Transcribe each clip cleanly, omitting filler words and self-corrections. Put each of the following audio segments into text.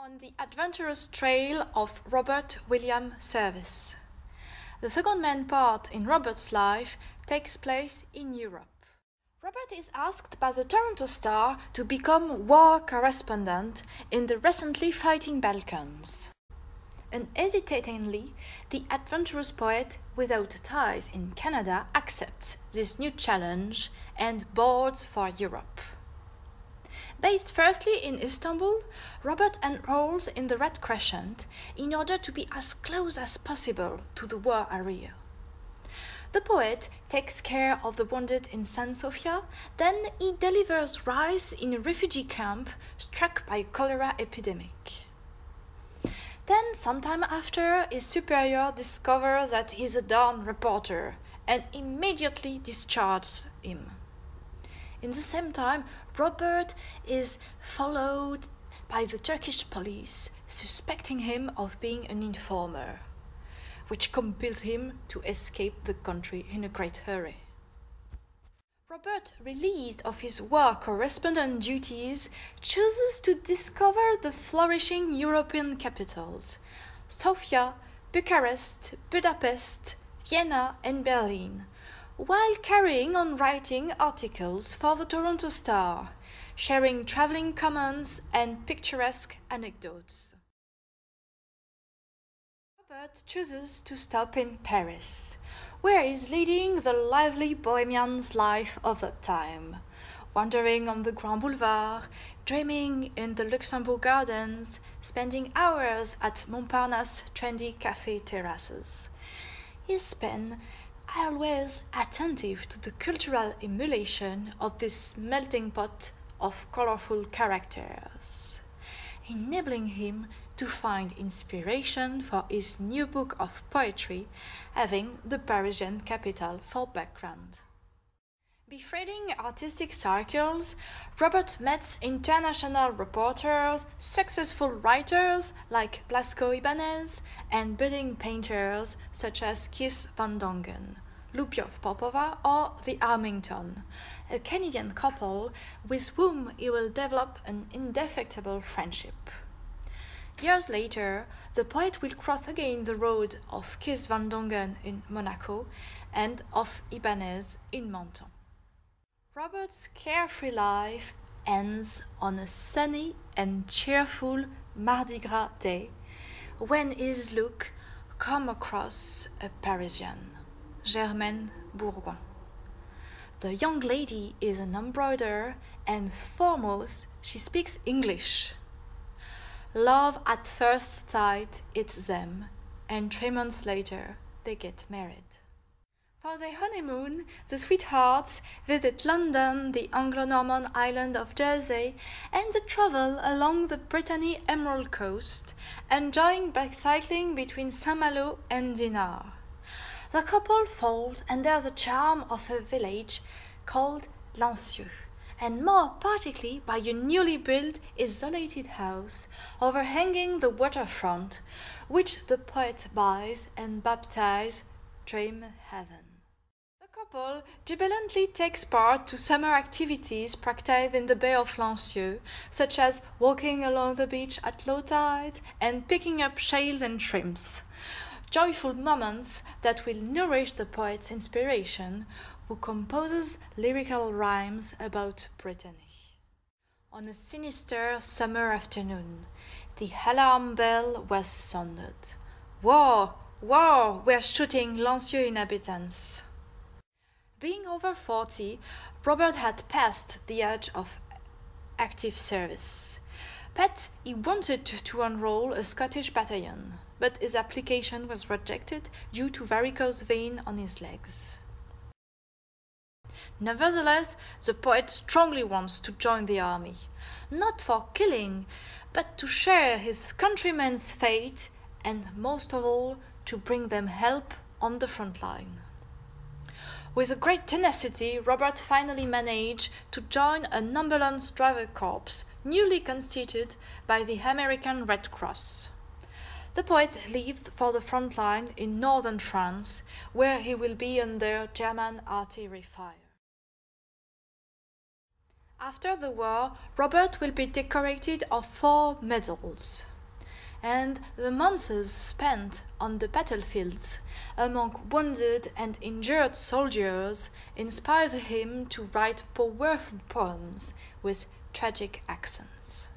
On the adventurous trail of Robert William Service. The second main part in Robert's life takes place in Europe. Robert is asked by the Toronto Star to become war correspondent in the recently fighting Balkans. Unhesitatingly, the adventurous poet without ties in Canada accepts this new challenge and boards for Europe. Based firstly in Istanbul, Robert enrolls in the Red Crescent in order to be as close as possible to the war area. The poet takes care of the wounded in San Sofia, then he delivers rice in a refugee camp struck by a cholera epidemic. Then, sometime after, his superior discovers that he is a down reporter and immediately discharges him. In the same time, Robert is followed by the Turkish police, suspecting him of being an informer, which compels him to escape the country in a great hurry. Robert, released of his war correspondent duties, chooses to discover the flourishing European capitals, Sofia, Bucharest, Budapest, Vienna and Berlin, while carrying on writing articles for the Toronto Star, sharing traveling comments and picturesque anecdotes. Robert chooses to stop in Paris, where he is leading the lively bohemian's life of that time, wandering on the Grand Boulevard, dreaming in the Luxembourg Gardens, spending hours at Montparnasse trendy café terraces. His pen always attentive to the cultural emulation of this melting pot of colorful characters, enabling him to find inspiration for his new book of poetry, having the Parisian capital for background. Befriending artistic circles, Robert meets international reporters, successful writers like Blasco Ibanez, and budding painters such as Kees van Dongen, Lupiov Popova or the Armington, a Canadian couple with whom he will develop an indefectible friendship. Years later, the poet will cross again the road of Kees van Dongen in Monaco and of Ibanez in Menton. Robert's carefree life ends on a sunny and cheerful Mardi Gras day when his look comes across a Parisian, Germaine Bourgoin. The young lady is an embroiderer and foremost she speaks English. Love at first sight, it's them, and 3 months later they get married. For their honeymoon, the sweethearts visit London, the Anglo-Norman island of Jersey, and they travel along the Brittany Emerald Coast, enjoying bicycling between Saint-Malo and Dinard. The couple falls under the charm of a village called Lancieux, and more particularly by a newly built, isolated house overhanging the waterfront, which the poet buys and baptizes Dream Heaven. The couple jubilantly takes part to summer activities practiced in the Bay of Lancieux, such as walking along the beach at low tide and picking up shales and shrimps. Joyful moments that will nourish the poet's inspiration, who composes lyrical rhymes about Brittany. On a sinister summer afternoon, the alarm bell was sounded. War! War! We're shooting Lancieux inhabitants. Being over 40, Robert had passed the age of active service, but he wanted to enroll a Scottish battalion, but his application was rejected due to varicose vein on his legs. Nevertheless, the poet strongly wants to join the army, not for killing, but to share his countrymen's fate and, most of all, to bring them help on the front line. With a great tenacity, Robert finally managed to join an ambulance driver corps newly constituted by the American Red Cross. The poet leaves for the front line in northern France, where he will be under German artillery fire. After the war, Robert will be decorated of 4 medals, and the months spent on the battlefields among wounded and injured soldiers inspires him to write powerful poems with tragic accents.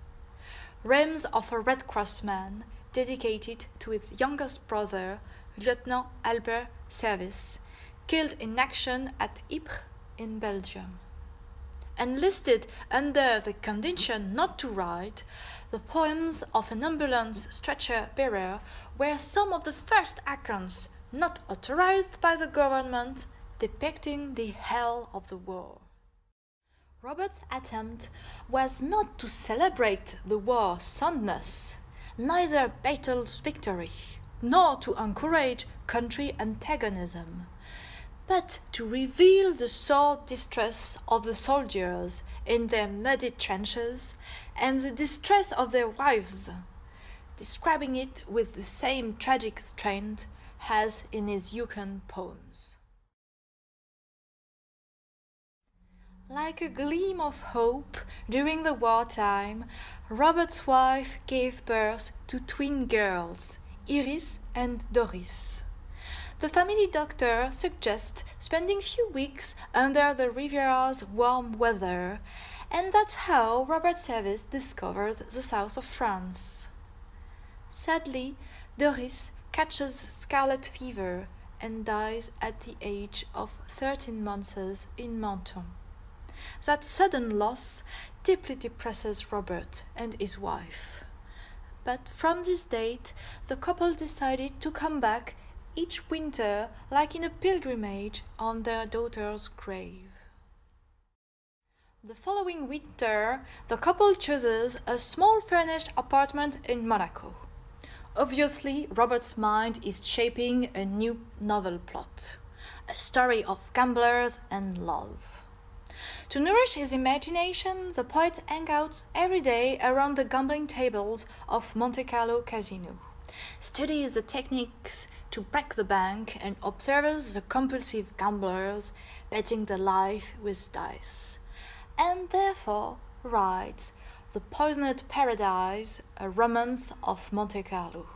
Rhymes of a Red Cross Man, dedicated to his youngest brother, Lieutenant Albert Service, killed in action at Ypres in Belgium. Enlisted under the condition not to write, the poems of an ambulance stretcher-bearer were some of the first accounts, not authorized by the government, depicting the hell of the war. Robert's attempt was not to celebrate the war's soundness, neither battle's victory, nor to encourage country antagonism, but to reveal the sore distress of the soldiers in their muddy trenches and the distress of their wives, describing it with the same tragic strain as in his Yukon poems. Like a gleam of hope during the wartime, Robert's wife gave birth to twin girls, Iris and Doris. The family doctor suggests spending few weeks under the Riviera's warm weather, and that's how Robert Service discovers the south of France. Sadly, Doris catches scarlet fever and dies at the age of 13 months in Menton. That sudden loss deeply depresses Robert and his wife. But from this date, the couple decided to come back each winter, like in a pilgrimage, on their daughter's grave. The following winter, the couple chooses a small furnished apartment in Monaco. Obviously, Robert's mind is shaping a new novel plot, a story of gamblers and love. To nourish his imagination, the poet hangs out every day around the gambling tables of Monte Carlo Casino, studies the techniques to break the bank and observes the compulsive gamblers betting their life with dice, and therefore writes The Poisoned Paradise, a romance of Monte Carlo,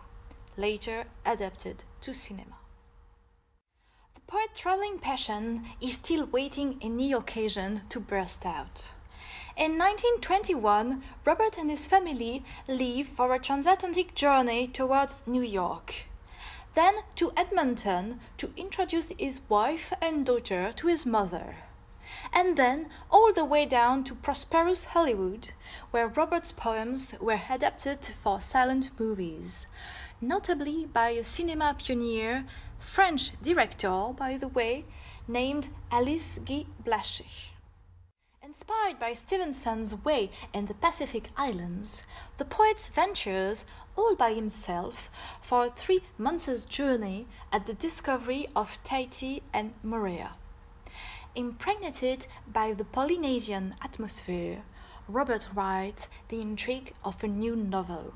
later adapted to cinema. The poet's traveling passion is still waiting any occasion to burst out. In 1921, Robert and his family leave for a transatlantic journey towards New York, then to Edmonton to introduce his wife and daughter to his mother, and then all the way down to prosperous Hollywood, where Robert's poems were adapted for silent movies, notably by a cinema pioneer, French director, by the way, named Alice Guy Blaché. Inspired by Stevenson's way in the Pacific Islands, the poet ventures all by himself for a 3 months' journey at the discovery of Tahiti and Moorea. Impregnated by the Polynesian atmosphere, Robert writes the intrigue of a new novel,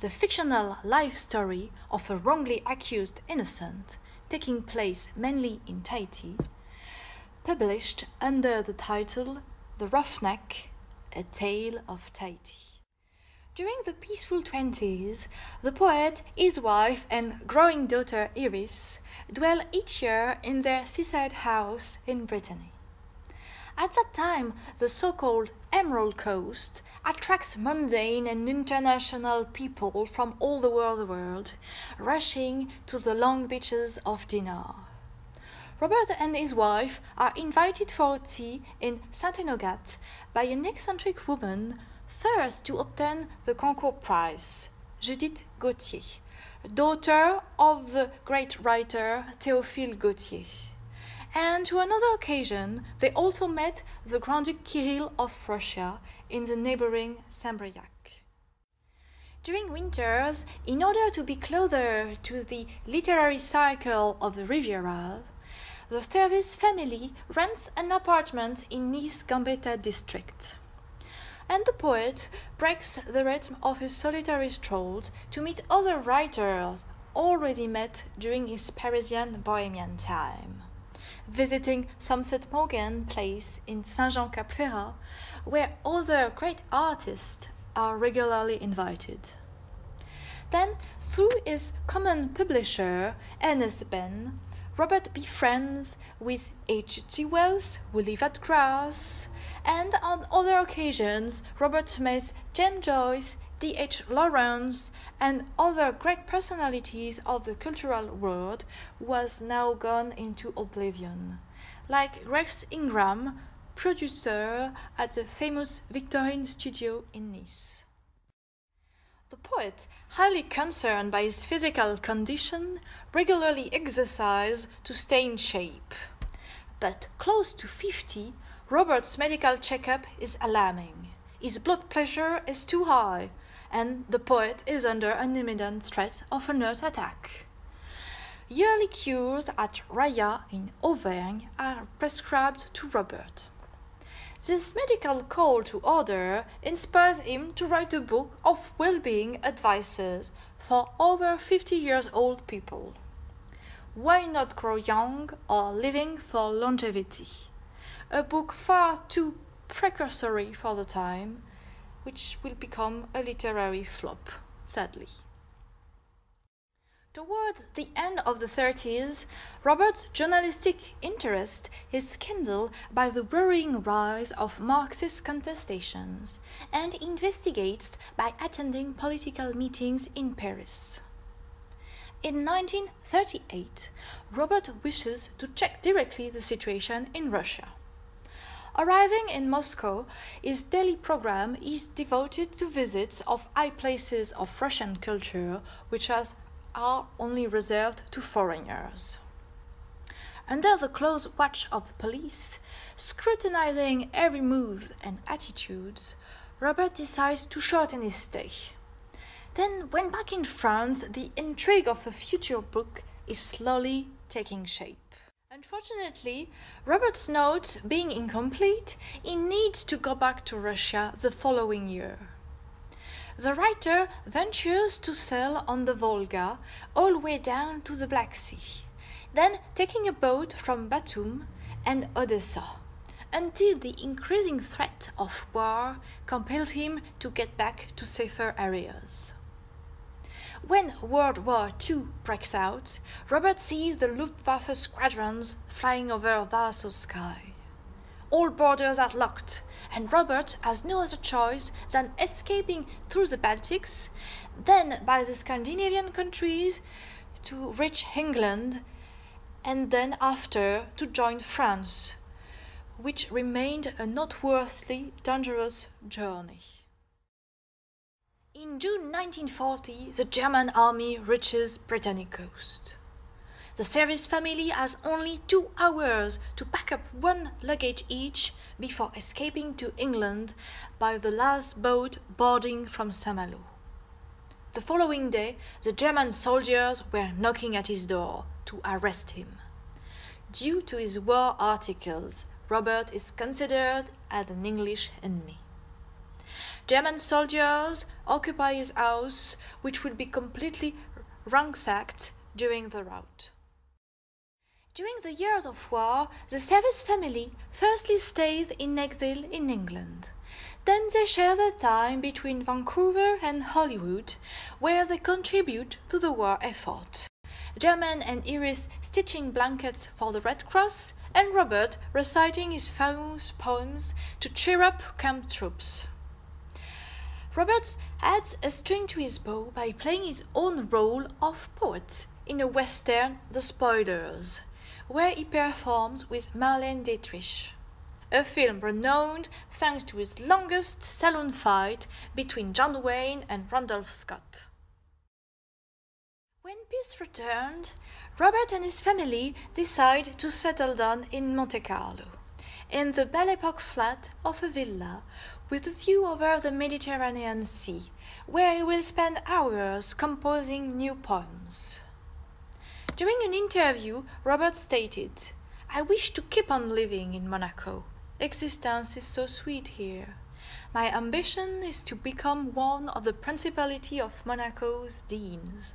the fictional life story of a wrongly accused innocent, taking place mainly in Tahiti, published under the title The Roughneck, a Tale of Tahiti. During the peaceful 20s, the poet, his wife and growing daughter Iris dwell each year in their seaside house in Brittany. At that time, the so-called Emerald Coast attracts mundane and international people from all over the world, rushing to the long beaches of Dinard. Robert and his wife are invited for tea in Saint-Enogat by an eccentric woman, first to obtain the Goncourt Prize, Judith Gautier, daughter of the great writer Théophile Gautier. And to another occasion, they also met the Grand Duke Kirill of Russia in the neighboring Saint-Briac. During winters, in order to be closer to the literary cycle of the Riviera, the Service family rents an apartment in Nice Gambetta district, and the poet breaks the rhythm of his solitary strolls to meet other writers already met during his Parisian bohemian time. visiting Somerset Morgan Place in Saint-Jean-Cap-Ferrat, where other great artists are regularly invited. Then, through his common publisher, Ernest Benn, Robert befriends with H.G. Wells, who live at Grasse, and on other occasions Robert meets James Joyce, D.H. Lawrence, and other great personalities of the cultural world who was now gone into oblivion, like Rex Ingram, producer at the famous Victorian studio in Nice. The poet, highly concerned by his physical condition, regularly exercised to stay in shape. But close to 50, Robert's medical checkup is alarming. His blood pressure is too high, and the poet is under an imminent threat of a nerve attack. Yearly cures at Raya in Auvergne are prescribed to Robert. This medical call to order inspires him to write a book of well-being advices for over 50-year-old people. Why not grow young or living for longevity? A book far too precursory for the time, which will become a literary flop, sadly. Towards the end of the 30s, Robert's journalistic interest is kindled by the worrying rise of Marxist contestations, and investigates by attending political meetings in Paris. In 1938, Robert wishes to check directly the situation in Russia. Arriving in Moscow, his daily program is devoted to visits of high places of Russian culture, which has are only reserved to foreigners. Under the close watch of the police, scrutinizing every move and attitudes, Robert decides to shorten his stay. Then, when back in France, the intrigue of a future book is slowly taking shape. Unfortunately, Robert's notes being incomplete, he needs to go back to Russia the following year. The writer ventures to sail on the Volga all the way down to the Black Sea, then taking a boat from Batum and Odessa, until the increasing threat of war compels him to get back to safer areas. When World War II breaks out, Robert sees the Luftwaffe squadrons flying over Warsaw sky. All borders are locked, and Robert has no other choice than escaping through the Baltics, then by the Scandinavian countries to reach England, and then after to join France, which remained a noteworthy dangerous journey. In June 1940, the German army reaches Brittany coast. The Service family has only 2 hours to pack up one luggage each before escaping to England by the last boat boarding from Saint-Malo. The following day, the German soldiers were knocking at his door to arrest him. Due to his war articles, Robert is considered as an English enemy. German soldiers occupy his house, which would be completely ransacked during the route. During the years of war, the Service family firstly stayed in exile in England. Then they share their time between Vancouver and Hollywood, where they contribute to the war effort. Germaine and Iris stitching blankets for the Red Cross, and Robert reciting his famous poems to cheer up camp troops. Robert adds a string to his bow by playing his own role of poet in a western, The Spoilers, where he performs with Marlene Dietrich, a film renowned thanks to his longest saloon fight between John Wayne and Randolph Scott. When peace returned, Robert and his family decide to settle down in Monte Carlo, in the Belle Epoque flat of a villa with a view over the Mediterranean Sea, where he will spend hours composing new poems. During an interview, Robert stated, "I wish to keep on living in Monaco. Existence is so sweet here. My ambition is to become one of the Principality of Monaco's deans."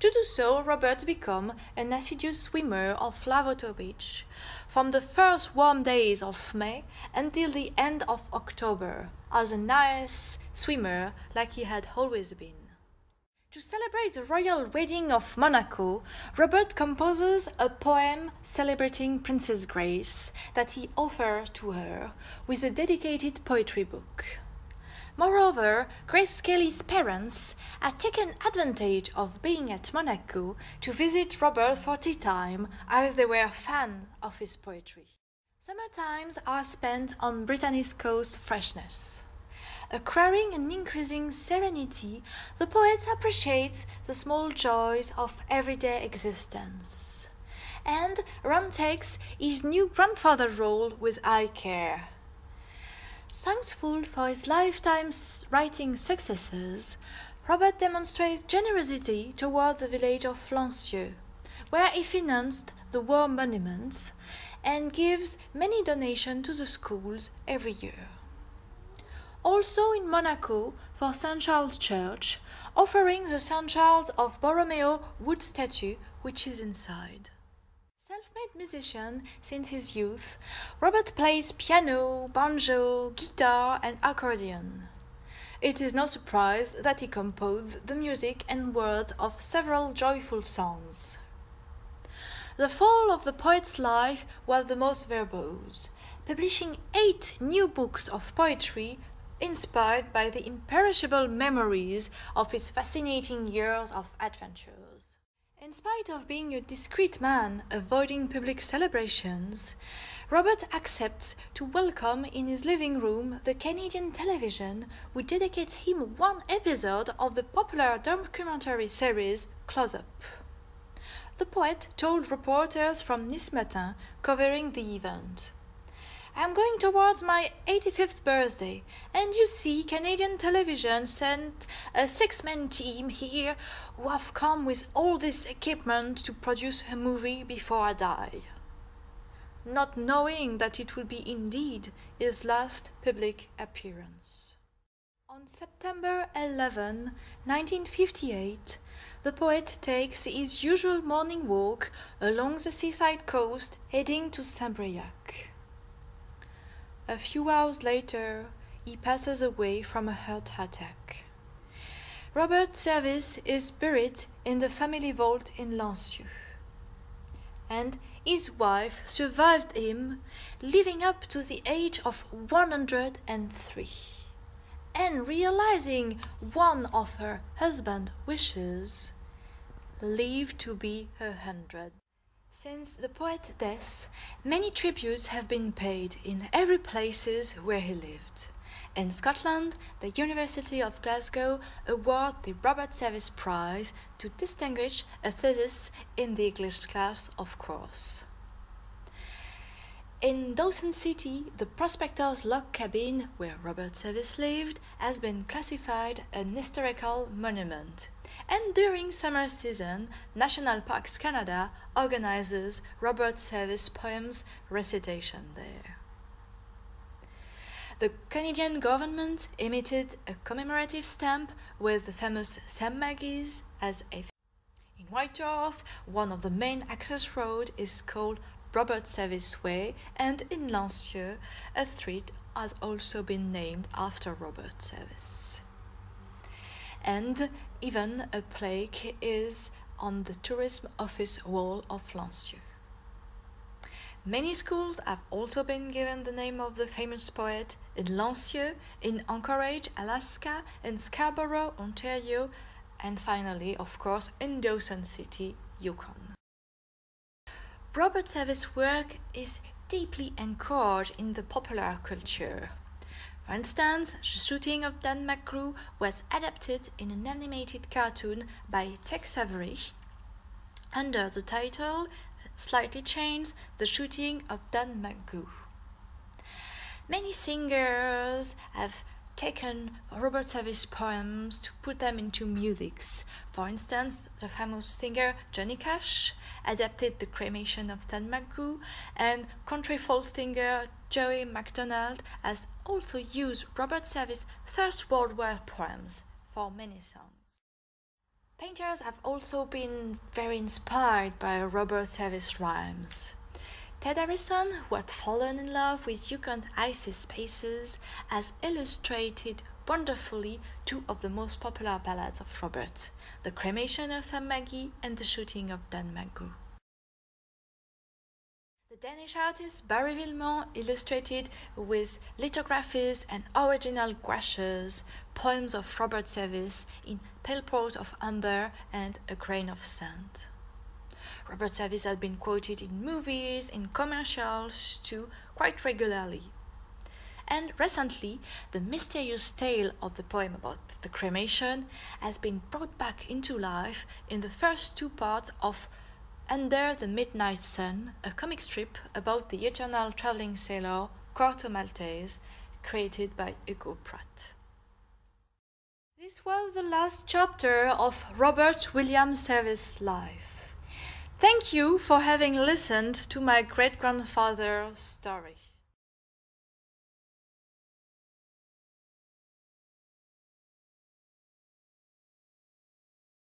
To do so, Robert became an assiduous swimmer of Flavotovich from the first warm days of May until the end of October, as a nice swimmer like he had always been. To celebrate the royal wedding of Monaco, Robert composes a poem celebrating Princess Grace that he offers to her with a dedicated poetry book. Moreover, Grace Kelly's parents had taken advantage of being at Monaco to visit Robert for tea time, as they were fans of his poetry. Summer times are spent on Brittany's coast freshness. Acquiring an increasing serenity, the poet appreciates the small joys of everyday existence, and Ron takes his new grandfather role with eye care. Thankful for his lifetime's writing successes, Robert demonstrates generosity toward the village of Lancieux, where he financed the war monuments and gives many donations to the schools every year. Also in Monaco for St. Charles Church, offering the St. Charles of Borromeo wood statue which is inside. Self-made musician since his youth, Robert plays piano, banjo, guitar and accordion. It is no surprise that he composed the music and words of several joyful songs. The fall of the poet's life was the most verbose, publishing 8 new books of poetry inspired by the imperishable memories of his fascinating years of adventures. In spite of being a discreet man, avoiding public celebrations, Robert accepts to welcome in his living room the Canadian television, who dedicates him 1 episode of the popular documentary series Close Up. The poet told reporters from Nice Matin covering the event, "I'm going towards my 85th birthday, and you see, Canadian television sent a 6-man team here who have come with all this equipment to produce a movie before I die," not knowing that it will be indeed his last public appearance. On September 11, 1958, the poet takes his usual morning walk along the seaside coast, heading to Saint-Briac. A few hours later, he passes away from a heart attack. Robert Service is buried in the family vault in Lancieux, and his wife survived him, living up to the age of 103. And realizing one of her husband's wishes, lived to be 100. Since the poet's death, many tributes have been paid in every places where he lived. In Scotland, the University of Glasgow award the Robert Service Prize to distinguish a thesis in the English class, of course. In Dawson City, the prospector's log cabin, where Robert Service lived, has been classified an historical monument. And during summer season, National Parks Canada organizes Robert Service poems recitation there. The Canadian government emitted a commemorative stamp with the famous Sam Maggie's as a. In Whitehorse, one of the main access roads is called Robert Service Way, and in Lancieux, a street has also been named after Robert Service. And even a plaque is on the tourism office wall of Lancieux. Many schools have also been given the name of the famous poet in Lancieux, in Anchorage, Alaska, in Scarborough, Ontario, and finally, of course, in Dawson City, Yukon. Robert Service's work is deeply anchored in the popular culture. For instance, the shooting of Dan McGrew was adapted in an animated cartoon by Tex Avery under the title slightly changed, The Shooting of Dan McGrew. Many singers have taken Robert Service's poems to put them into musics. For instance, the famous singer Johnny Cash adapted The Cremation of Dan McGrew, and country folk singer Joey MacDonald has also used Robert Service's First World War poems for many songs. Painters have also been very inspired by Robert Service's rhymes. Ted Harrison, who had fallen in love with Yukon's icy spaces, has illustrated wonderfully two of the most popular ballads of Robert, The Cremation of Sam Maggie and The Shooting of Dan Magoo. The Danish artist Barry Villemont illustrated with lithographies and original gouaches poems of Robert Service in Pale Port of Amber and A Grain of Sand. Robert Service had been quoted in movies, in commercials too, quite regularly. And recently, the mysterious tale of the poem about the cremation has been brought back into life in the first two parts of Under the Midnight Sun, a comic strip about the eternal traveling sailor Corto Maltese, created by Hugo Pratt. This was the last chapter of Robert William Service's life. Thank you for having listened to my great-grandfather's story.